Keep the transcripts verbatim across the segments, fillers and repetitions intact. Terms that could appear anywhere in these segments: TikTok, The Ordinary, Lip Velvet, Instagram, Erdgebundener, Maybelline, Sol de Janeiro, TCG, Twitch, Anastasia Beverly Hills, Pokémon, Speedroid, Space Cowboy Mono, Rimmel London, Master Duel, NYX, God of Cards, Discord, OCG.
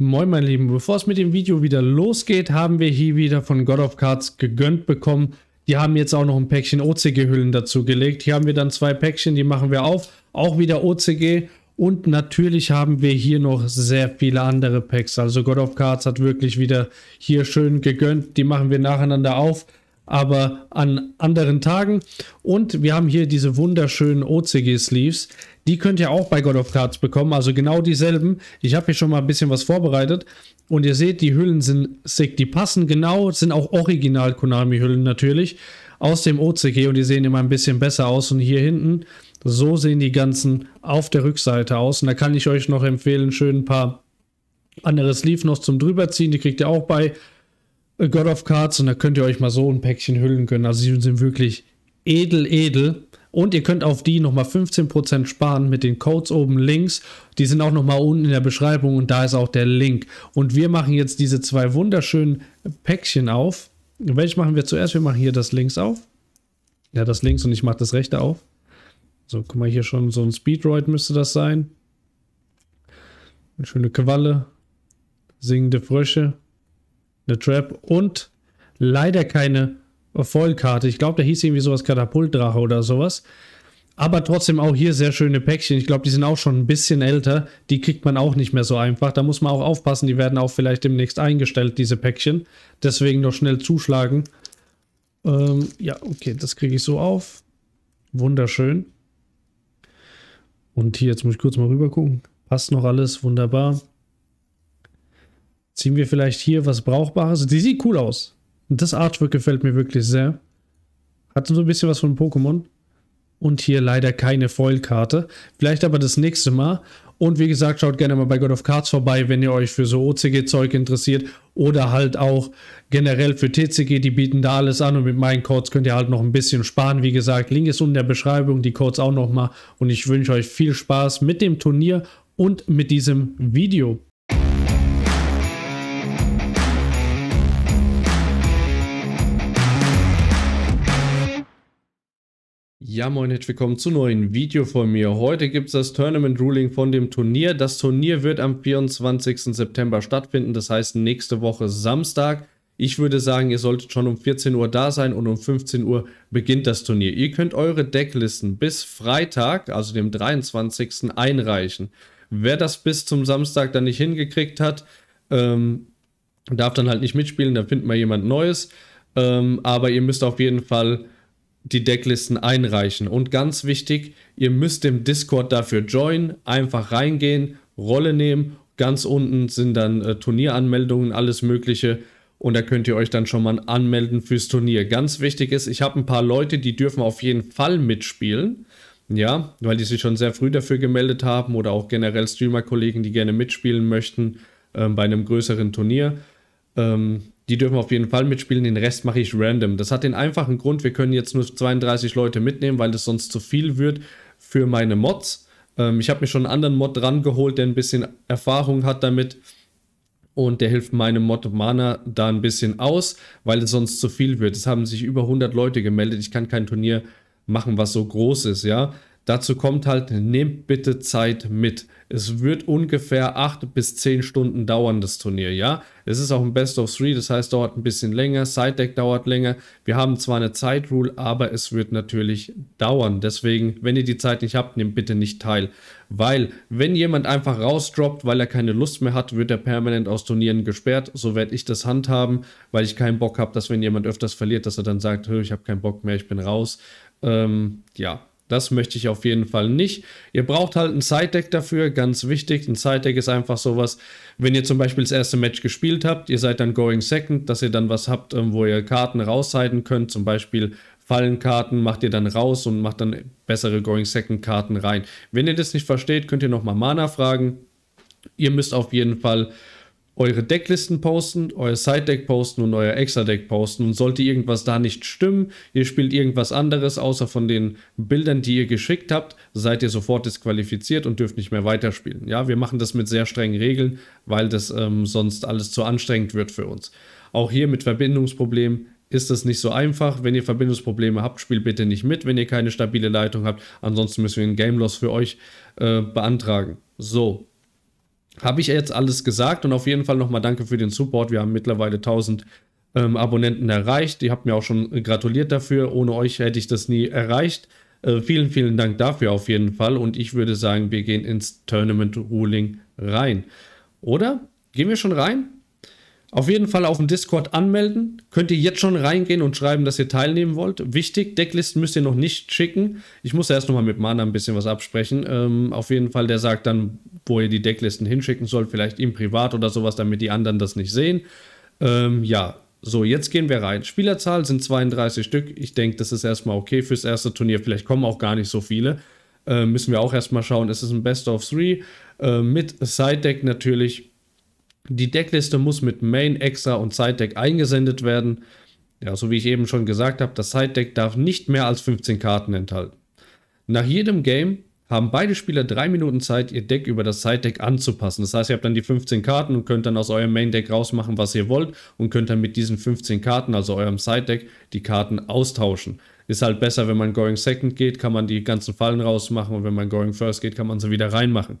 Moin meine Lieben, bevor es mit dem Video wieder losgeht, haben wir hier wieder von God of Cards gegönnt bekommen. Die haben jetzt auch noch ein Päckchen O C G-Hüllen dazu gelegt. Hier haben wir dann zwei Päckchen, die machen wir auf. Auch wieder O C G und natürlich haben wir hier noch sehr viele andere Packs. Also God of Cards hat wirklich wieder hier schön gegönnt. Die machen wir nacheinander auf, aber an anderen Tagen. Und wir haben hier diese wunderschönen O C G-Sleeves. Die könnt ihr auch bei God of Cards bekommen, also genau dieselben. Ich habe hier schon mal ein bisschen was vorbereitet. Und ihr seht, die Hüllen sind sick. Die passen genau, sind auch original Konami-Hüllen natürlich aus dem O C G. Und die sehen immer ein bisschen besser aus. Und hier hinten, so sehen die ganzen auf der Rückseite aus. Und da kann ich euch noch empfehlen, schön ein paar andere Sleeve noch zum drüberziehen. Die kriegt ihr auch bei God of Cards und da könnt ihr euch mal so ein Päckchen Hüllen gönnen. Also die sind wirklich edel, edel. Und ihr könnt auf die nochmal fünfzehn Prozent sparen mit den Codes oben links. Die sind auch nochmal unten in der Beschreibung und da ist auch der Link. Und wir machen jetzt diese zwei wunderschönen Päckchen auf. Welches machen wir zuerst? Wir machen hier das links auf. Ja, das links und ich mache das rechte auf. So, guck mal, hier schon so ein Speedroid müsste das sein. Eine schöne Qualle. Singende Frösche. Eine Trap und leider keine Vollkarte. Ich glaube, da hieß irgendwie sowas Katapultdrache oder sowas. Aber trotzdem auch hier sehr schöne Päckchen. Ich glaube, die sind auch schon ein bisschen älter. Die kriegt man auch nicht mehr so einfach. Da muss man auch aufpassen. Die werden auch vielleicht demnächst eingestellt, diese Päckchen. Deswegen noch schnell zuschlagen. Ähm, ja, okay, das kriege ich so auf. Wunderschön. Und hier, jetzt muss ich kurz mal rüber gucken. Passt noch alles, wunderbar. Ziehen wir vielleicht hier was Brauchbares. Die sieht cool aus. Und das Artwork gefällt mir wirklich sehr. Hat so ein bisschen was von Pokémon. Und hier leider keine Foil-Karte. Vielleicht aber das nächste Mal. Und wie gesagt, schaut gerne mal bei God of Cards vorbei, wenn ihr euch für so O C G-Zeug interessiert. Oder halt auch generell für T C G. Die bieten da alles an. Und mit meinen Codes könnt ihr halt noch ein bisschen sparen. Wie gesagt, Link ist unten in der Beschreibung. Die Codes auch nochmal. Und ich wünsche euch viel Spaß mit dem Turnier und mit diesem Video. Ja moin, herzlich willkommen zu einem neuen Video von mir. Heute gibt es das Tournament Ruling von dem Turnier. Das Turnier wird am vierundzwanzigsten September stattfinden, das heißt nächste Woche Samstag. Ich würde sagen, ihr solltet schon um vierzehn Uhr da sein und um fünfzehn Uhr beginnt das Turnier. Ihr könnt eure Decklisten bis Freitag, also dem dreiundzwanzigsten einreichen. Wer das bis zum Samstag dann nicht hingekriegt hat, ähm, darf dann halt nicht mitspielen, da findet mal jemand Neues. Ähm, aber ihr müsst auf jeden Fall die Decklisten einreichen. Und ganz wichtig, ihr müsst im Discord dafür joinen, einfach reingehen, Rolle nehmen. Ganz unten sind dann äh, Turnieranmeldungen, alles Mögliche. Und da könnt ihr euch dann schon mal anmelden fürs Turnier. Ganz wichtig ist, ich habe ein paar Leute, die dürfen auf jeden Fall mitspielen. Ja, weil die sich schon sehr früh dafür gemeldet haben oder auch generell Streamer-Kollegen, die gerne mitspielen möchten äh, bei einem größeren Turnier. Ähm, Die dürfen auf jeden Fall mitspielen, den Rest mache ich random. Das hat den einfachen Grund, wir können jetzt nur zweiunddreißig Leute mitnehmen, weil das sonst zu viel wird für meine Mods. Ähm, ich habe mir schon einen anderen Mod dran geholt, der ein bisschen Erfahrung hat damit. Und der hilft meinem Mod Mana da ein bisschen aus, weil es sonst zu viel wird. Es haben sich über hundert Leute gemeldet, ich kann kein Turnier machen, was so groß ist, ja. Dazu kommt halt, nehmt bitte Zeit mit. Es wird ungefähr acht bis zehn Stunden dauern, das Turnier, ja. Es ist auch ein Best of three, das heißt, dauert ein bisschen länger, Side-Deck dauert länger. Wir haben zwar eine Zeit-Rule, aber es wird natürlich dauern. Deswegen, wenn ihr die Zeit nicht habt, nehmt bitte nicht teil. Weil, wenn jemand einfach rausdroppt, weil er keine Lust mehr hat, wird er permanent aus Turnieren gesperrt. So werde ich das handhaben, weil ich keinen Bock habe, dass wenn jemand öfters verliert, dass er dann sagt, ich habe keinen Bock mehr, ich bin raus. Ähm, ja. Das möchte ich auf jeden Fall nicht. Ihr braucht halt ein Side-Deck dafür, ganz wichtig. Ein Side-Deck ist einfach sowas, wenn ihr zum Beispiel das erste Match gespielt habt, ihr seid dann going second, dass ihr dann was habt, wo ihr Karten raushalten könnt, zum Beispiel Fallenkarten macht ihr dann raus und macht dann bessere going second Karten rein. Wenn ihr das nicht versteht, könnt ihr nochmal Mana fragen. Ihr müsst auf jeden Fall eure Decklisten posten, euer Side-Deck posten und euer Extra-Deck posten. Und sollte irgendwas da nicht stimmen, ihr spielt irgendwas anderes, außer von den Bildern, die ihr geschickt habt, seid ihr sofort disqualifiziert und dürft nicht mehr weiterspielen. Ja, wir machen das mit sehr strengen Regeln, weil das ähm, sonst alles zu anstrengend wird für uns. Auch hier mit Verbindungsproblemen ist das nicht so einfach. Wenn ihr Verbindungsprobleme habt, spielt bitte nicht mit, wenn ihr keine stabile Leitung habt. Ansonsten müssen wir einen Game-Loss für euch äh, beantragen. So. Habe ich jetzt alles gesagt und auf jeden Fall nochmal danke für den Support. Wir haben mittlerweile tausend ähm, Abonnenten erreicht. Ihr habt mir auch schon gratuliert dafür. Ohne euch hätte ich das nie erreicht. Äh, vielen, vielen Dank dafür auf jeden Fall. Und ich würde sagen, wir gehen ins Tournament Ruling rein. Oder? Gehen wir schon rein? Auf jeden Fall auf dem Discord anmelden. Könnt ihr jetzt schon reingehen und schreiben, dass ihr teilnehmen wollt. Wichtig, Decklisten müsst ihr noch nicht schicken. Ich muss erst nochmal mit Mana ein bisschen was absprechen. Ähm, auf jeden Fall, der sagt dann, wo ihr die Decklisten hinschicken sollt. Vielleicht ihm privat oder sowas, damit die anderen das nicht sehen. Ähm, ja, so, jetzt gehen wir rein. Spielerzahl sind zweiunddreißig Stück. Ich denke, das ist erstmal okay fürs erste Turnier. Vielleicht kommen auch gar nicht so viele. Ähm, müssen wir auch erstmal schauen. Es ist ein Best of Three. Ähm, mit Side-Deck natürlich. Die Deckliste muss mit Main, Extra und Side-Deck eingesendet werden. Ja, so wie ich eben schon gesagt habe, das Side-Deck darf nicht mehr als fünfzehn Karten enthalten. Nach jedem Game haben beide Spieler drei Minuten Zeit, ihr Deck über das Side-Deck anzupassen. Das heißt, ihr habt dann die fünfzehn Karten und könnt dann aus eurem Main-Deck rausmachen, was ihr wollt und könnt dann mit diesen fünfzehn Karten, also eurem Side-Deck, die Karten austauschen. Ist halt besser, wenn man Going Second geht, kann man die ganzen Fallen rausmachen und wenn man Going First geht, kann man sie wieder reinmachen.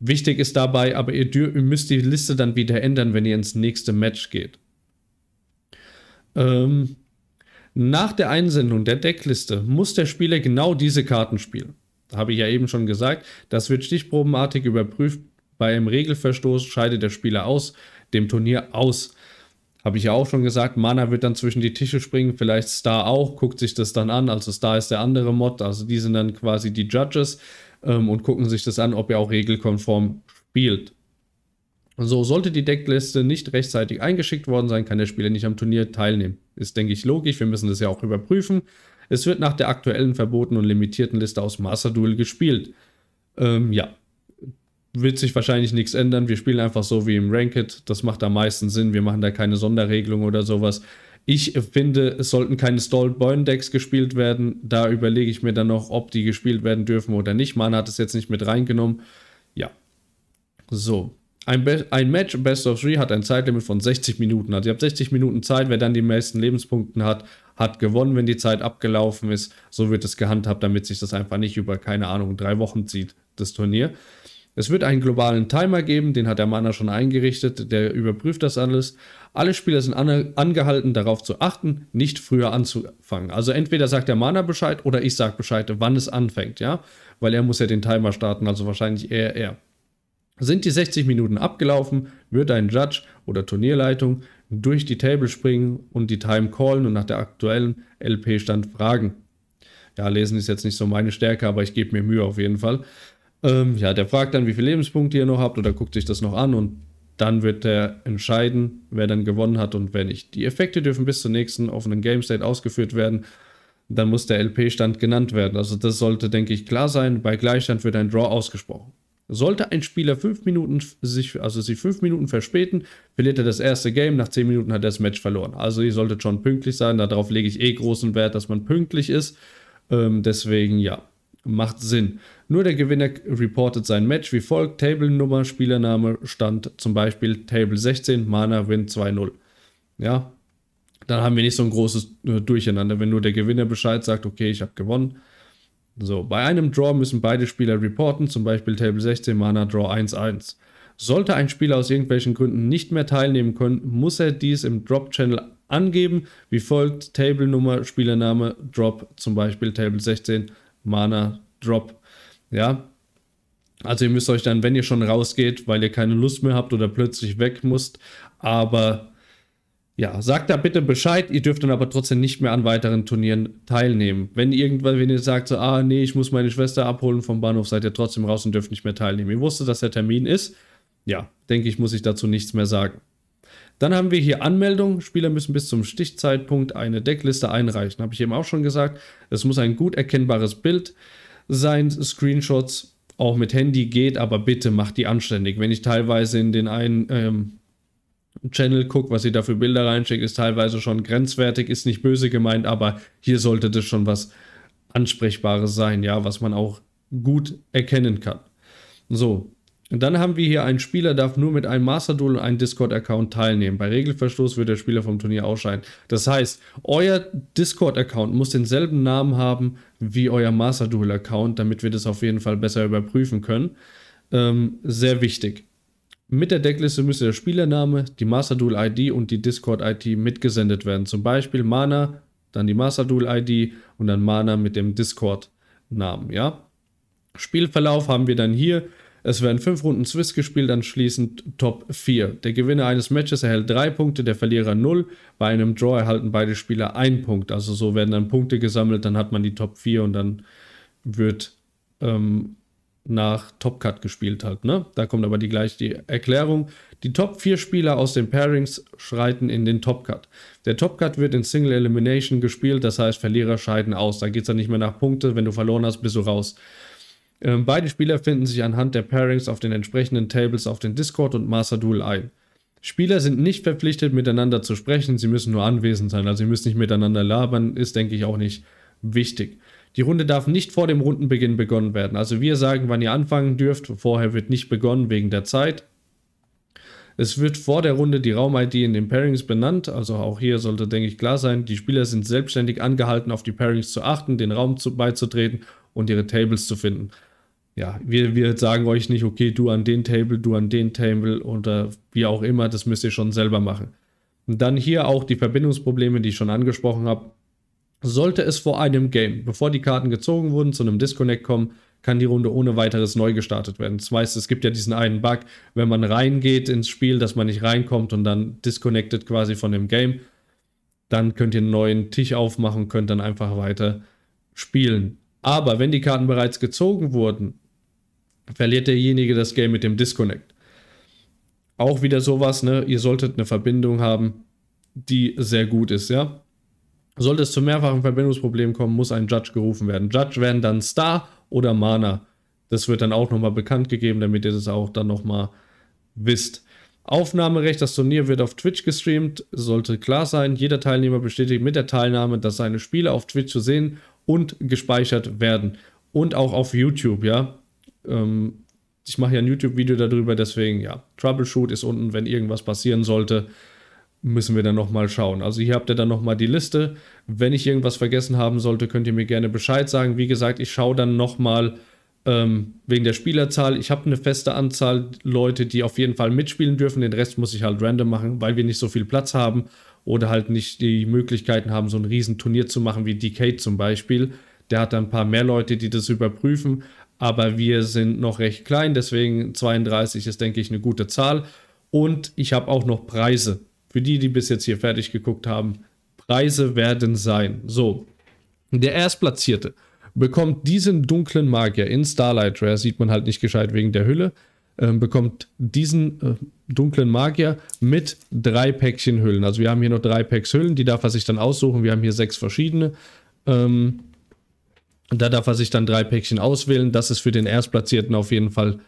Wichtig ist dabei, aber ihr, ihr müsst die Liste dann wieder ändern, wenn ihr ins nächste Match geht. Ähm, nach der Einsendung der Deckliste muss der Spieler genau diese Karten spielen. Habe ich ja eben schon gesagt. Das wird stichprobenartig überprüft. Bei einem Regelverstoß scheidet der Spieler aus, dem Turnier aus. Habe ich ja auch schon gesagt, Mana wird dann zwischen die Tische springen, vielleicht Star auch, guckt sich das dann an. Also Star ist der andere Mod, also die sind dann quasi die Judges. Und gucken sich das an, ob ihr auch regelkonform spielt. So, sollte die Deckliste nicht rechtzeitig eingeschickt worden sein, kann der Spieler nicht am Turnier teilnehmen. Ist, denke ich, logisch. Wir müssen das ja auch überprüfen. Es wird nach der aktuellen verbotenen und limitierten Liste aus Master Duel gespielt. Ähm, ja, wird sich wahrscheinlich nichts ändern. Wir spielen einfach so wie im Ranked. Das macht am meisten Sinn. Wir machen da keine Sonderregelung oder sowas. Ich finde, es sollten keine Stalled-Burn-Decks gespielt werden. Da überlege ich mir dann noch, ob die gespielt werden dürfen oder nicht. Man hat es jetzt nicht mit reingenommen. Ja. So. Ein, Be ein Match Best of Three hat ein Zeitlimit von sechzig Minuten. Also ihr habt sechzig Minuten Zeit. Wer dann die meisten Lebenspunkte hat, hat gewonnen, wenn die Zeit abgelaufen ist. So wird es gehandhabt, damit sich das einfach nicht über, keine Ahnung, drei Wochen zieht, das Turnier. Es wird einen globalen Timer geben, den hat der Mana schon eingerichtet, der überprüft das alles. Alle Spieler sind angehalten, darauf zu achten, nicht früher anzufangen. Also entweder sagt der Mana Bescheid oder ich sage Bescheid, wann es anfängt, ja, weil er muss ja den Timer starten, also wahrscheinlich eher er. Sind die sechzig Minuten abgelaufen, wird ein Judge oder Turnierleitung durch die Table springen und die Time callen und nach der aktuellen L P-Stand fragen. Ja, lesen ist jetzt nicht so meine Stärke, aber ich gebe mir Mühe auf jeden Fall. Ja, der fragt dann, wie viele Lebenspunkte ihr noch habt oder guckt sich das noch an und dann wird er entscheiden, wer dann gewonnen hat und wer nicht. Die Effekte dürfen bis zur nächsten offenen Game State ausgeführt werden. Dann muss der L P-Stand genannt werden. Also das sollte, denke ich, klar sein. Bei Gleichstand wird ein Draw ausgesprochen. Sollte ein Spieler fünf Minuten sich, also sich fünf Minuten verspäten, verliert er das erste Game. Nach zehn Minuten hat er das Match verloren. Also ihr solltet schon pünktlich sein. Darauf lege ich eh großen Wert, dass man pünktlich ist. Ähm, deswegen ja. Macht Sinn. Nur der Gewinner reportet sein Match wie folgt: Table-Nummer, Spielername, Stand zum Beispiel Table sechzehn, Mana Win zwei null. Ja, dann haben wir nicht so ein großes äh, Durcheinander, wenn nur der Gewinner Bescheid sagt, okay, ich habe gewonnen. So, bei einem Draw müssen beide Spieler reporten, zum Beispiel Table sechzehn, Mana Draw eins eins. Sollte ein Spieler aus irgendwelchen Gründen nicht mehr teilnehmen können, muss er dies im Drop-Channel angeben, wie folgt: Table-Nummer, Spielername, Drop, zum Beispiel Table sechzehn, Mana Drop, ja, also ihr müsst euch dann, wenn ihr schon rausgeht, weil ihr keine Lust mehr habt oder plötzlich weg musst, aber ja, sagt da bitte Bescheid, ihr dürft dann aber trotzdem nicht mehr an weiteren Turnieren teilnehmen. Wenn irgendwann, wenn ihr sagt, so, ah nee, ich muss meine Schwester abholen vom Bahnhof, seid ihr trotzdem raus und dürft nicht mehr teilnehmen. Ihr wusstet, dass der Termin ist, ja, denke ich, muss ich dazu nichts mehr sagen. Dann haben wir hier Anmeldung. Spieler müssen bis zum Stichzeitpunkt eine Deckliste einreichen. Habe ich eben auch schon gesagt. Es muss ein gut erkennbares Bild sein. Screenshots auch mit Handy geht, aber bitte macht die anständig. Wenn ich teilweise in den einen ähm, Channel gucke, was ihr da für Bilder reinschickt, ist teilweise schon grenzwertig, ist nicht böse gemeint, aber hier sollte das schon was Ansprechbares sein, ja, was man auch gut erkennen kann. So. Und dann haben wir hier, ein Spieler darf nur mit einem Master Duel und einem Discord-Account teilnehmen. Bei Regelverstoß wird der Spieler vom Turnier ausscheiden. Das heißt, euer Discord-Account muss denselben Namen haben wie euer Master Duel-Account, damit wir das auf jeden Fall besser überprüfen können. Ähm, sehr wichtig. Mit der Deckliste müsste der Spielername, die Master Duel I D und die Discord I D mitgesendet werden. Zum Beispiel Mana, dann die Master Duel I D und dann Mana mit dem Discord Namen. Ja? Spielverlauf haben wir dann hier. Es werden fünf Runden Swiss gespielt, anschließend Top vier. Der Gewinner eines Matches erhält drei Punkte, der Verlierer null. Bei einem Draw erhalten beide Spieler einen Punkt. Also so werden dann Punkte gesammelt, dann hat man die Top vier und dann wird ähm, nach Top-Cut gespielt halt, ne? Da kommt aber die gleich die Erklärung. Die Top vier Spieler aus den Pairings schreiten in den Top-Cut. Der Top-Cut wird in Single Elimination gespielt, das heißt Verlierer scheiden aus. Da geht es dann nicht mehr nach Punkte, wenn du verloren hast, bist du raus. Beide Spieler finden sich anhand der Pairings auf den entsprechenden Tables auf den Discord und Master Duel ein. Spieler sind nicht verpflichtet, miteinander zu sprechen, sie müssen nur anwesend sein, also sie müssen nicht miteinander labern, ist, denke ich, auch nicht wichtig. Die Runde darf nicht vor dem Rundenbeginn begonnen werden, also wir sagen, wann ihr anfangen dürft, vorher wird nicht begonnen wegen der Zeit. Es wird vor der Runde die Raum-I D in den Pairings benannt, also auch hier sollte, denke ich, klar sein, die Spieler sind selbstständig angehalten, auf die Pairings zu achten, den Raum zu, beizutreten und ihre Tables zu finden. Ja, wir, wir sagen euch nicht, okay, du an den Table, du an den Table oder wie auch immer, das müsst ihr schon selber machen. Und dann hier auch die Verbindungsprobleme, die ich schon angesprochen habe. Sollte es vor einem Game, bevor die Karten gezogen wurden, zu einem Disconnect kommen, kann die Runde ohne weiteres neu gestartet werden. Das heißt, es gibt ja diesen einen Bug, wenn man reingeht ins Spiel, dass man nicht reinkommt und dann disconnected quasi von dem Game, dann könnt ihr einen neuen Tisch aufmachen, könnt dann einfach weiter spielen. Aber wenn die Karten bereits gezogen wurden, verliert derjenige das Game mit dem Disconnect. Auch wieder sowas, ne? Ihr solltet eine Verbindung haben, die sehr gut ist, ja? Sollte es zu mehrfachen Verbindungsproblemen kommen, muss ein Judge gerufen werden. Judge werden dann Star oder Mana. Das wird dann auch nochmal bekannt gegeben, damit ihr das auch dann nochmal wisst. Aufnahmerecht, das Turnier wird auf Twitch gestreamt, sollte klar sein. Jeder Teilnehmer bestätigt mit der Teilnahme, dass seine Spiele auf Twitch zu sehen und gespeichert werden. Und auch auf YouTube, ja. Ähm, ich mache ja ein YouTube-Video darüber, deswegen, ja. Troubleshoot ist unten, wenn irgendwas passieren sollte, müssen wir dann nochmal schauen. Also hier habt ihr dann nochmal die Liste. Wenn ich irgendwas vergessen haben sollte, könnt ihr mir gerne Bescheid sagen. Wie gesagt, ich schaue dann nochmal ähm, wegen der Spielerzahl. Ich habe eine feste Anzahl Leute, die auf jeden Fall mitspielen dürfen. Den Rest muss ich halt random machen, weil wir nicht so viel Platz haben. Oder halt nicht die Möglichkeiten haben, so ein riesen Turnier zu machen wie D K zum Beispiel. Der hat dann ein paar mehr Leute, die das überprüfen. Aber wir sind noch recht klein, deswegen zweiunddreißig ist, denke ich, eine gute Zahl. Und ich habe auch noch Preise. Für die, die bis jetzt hier fertig geguckt haben, Preise werden sein. So, der Erstplatzierte bekommt diesen dunklen Magier in Starlight Rare, sieht man halt nicht gescheit wegen der Hülle, bekommt diesen äh, dunklen Magier mit drei Päckchen Hüllen. Also wir haben hier noch drei Packs Hüllen, die darf er sich dann aussuchen. Wir haben hier sechs verschiedene. Ähm, da darf er sich dann drei Päckchen auswählen. Das ist für den Erstplatzierten auf jeden Fall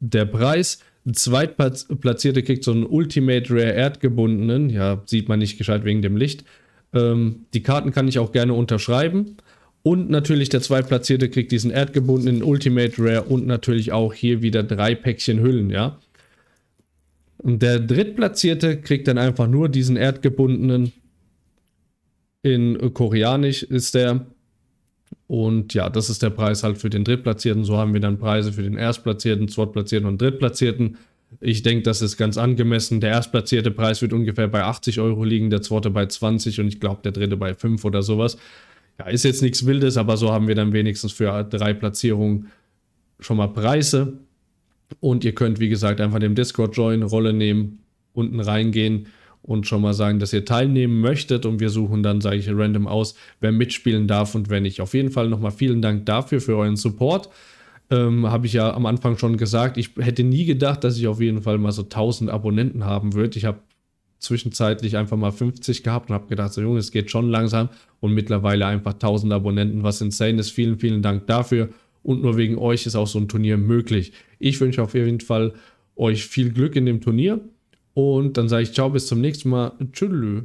der Preis. Der Zweitplatzierte kriegt so einen Ultimate Rare Erdgebundenen. Ja, sieht man nicht gescheit wegen dem Licht. Ähm, die Karten kann ich auch gerne unterschreiben. Und natürlich der Zweitplatzierte kriegt diesen erdgebundenen Ultimate Rare und natürlich auch hier wieder drei Päckchen Hüllen, ja. Und der Drittplatzierte kriegt dann einfach nur diesen erdgebundenen, in Koreanisch ist der. Und ja, das ist der Preis halt für den Drittplatzierten. So haben wir dann Preise für den Erstplatzierten, Zweitplatzierten und Drittplatzierten. Ich denke, das ist ganz angemessen. Der erstplatzierte Preis wird ungefähr bei achtzig Euro liegen, der zweite bei zwanzig und ich glaube der dritte bei fünf oder sowas. Ja, ist jetzt nichts Wildes, aber so haben wir dann wenigstens für drei Platzierungen schon mal Preise. Und ihr könnt, wie gesagt, einfach dem Discord joinen, Rolle nehmen, unten reingehen und schon mal sagen, dass ihr teilnehmen möchtet. Und wir suchen dann, sage ich, random aus, wer mitspielen darf und wer nicht. Auf jeden Fall nochmal vielen Dank dafür, für euren Support. Ähm, habe ich ja am Anfang schon gesagt, ich hätte nie gedacht, dass ich auf jeden Fall mal so tausend Abonnenten haben würde. Ich habe zwischenzeitlich einfach mal fünfzig gehabt und habe gedacht, so Junge, es geht schon langsam und mittlerweile einfach tausend Abonnenten, was insane ist. Vielen, vielen Dank dafür und nur wegen euch ist auch so ein Turnier möglich. Ich wünsche auf jeden Fall euch viel Glück in dem Turnier und dann sage ich ciao, bis zum nächsten Mal. Tschüss.